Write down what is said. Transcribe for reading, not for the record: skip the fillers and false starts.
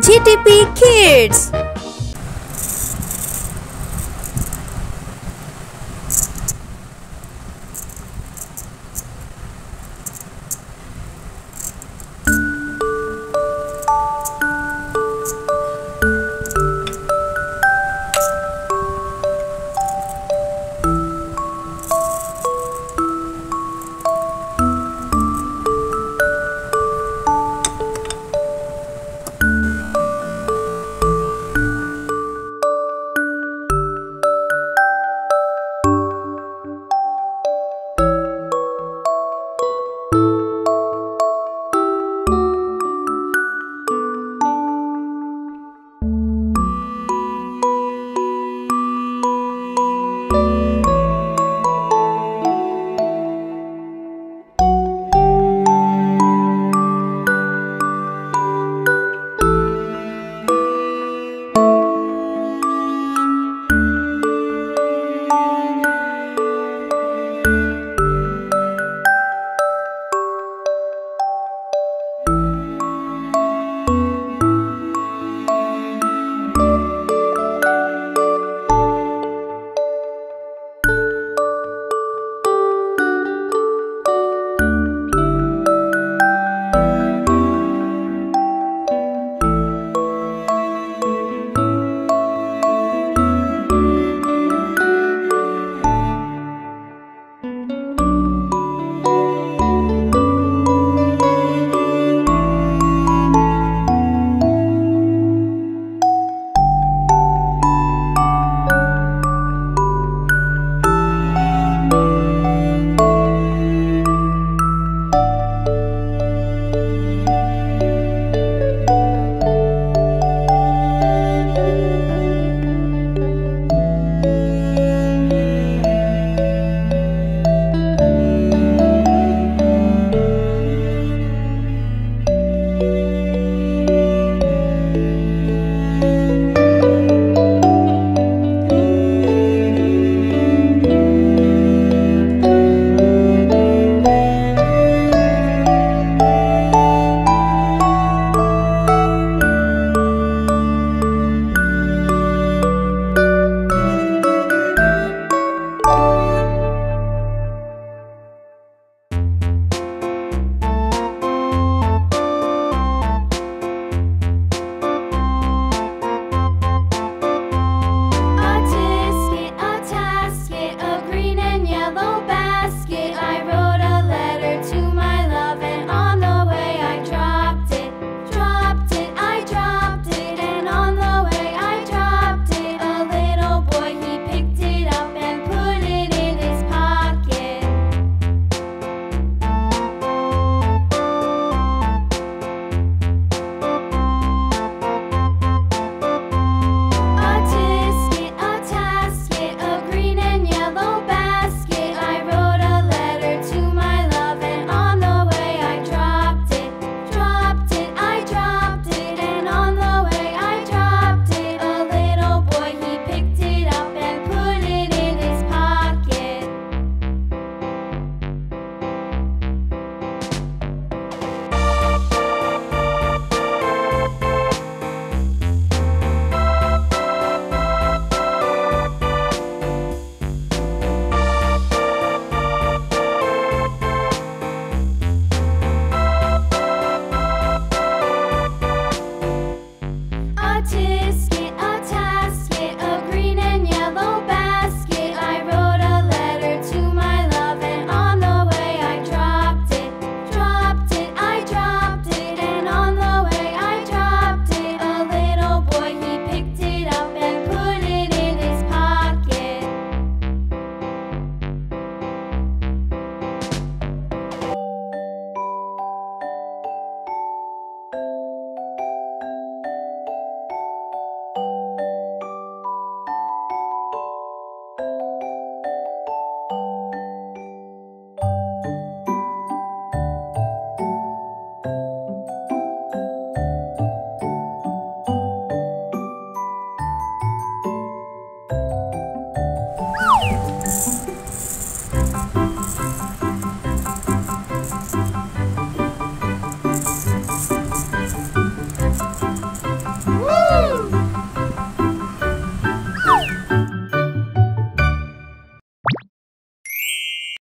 GTP Kids.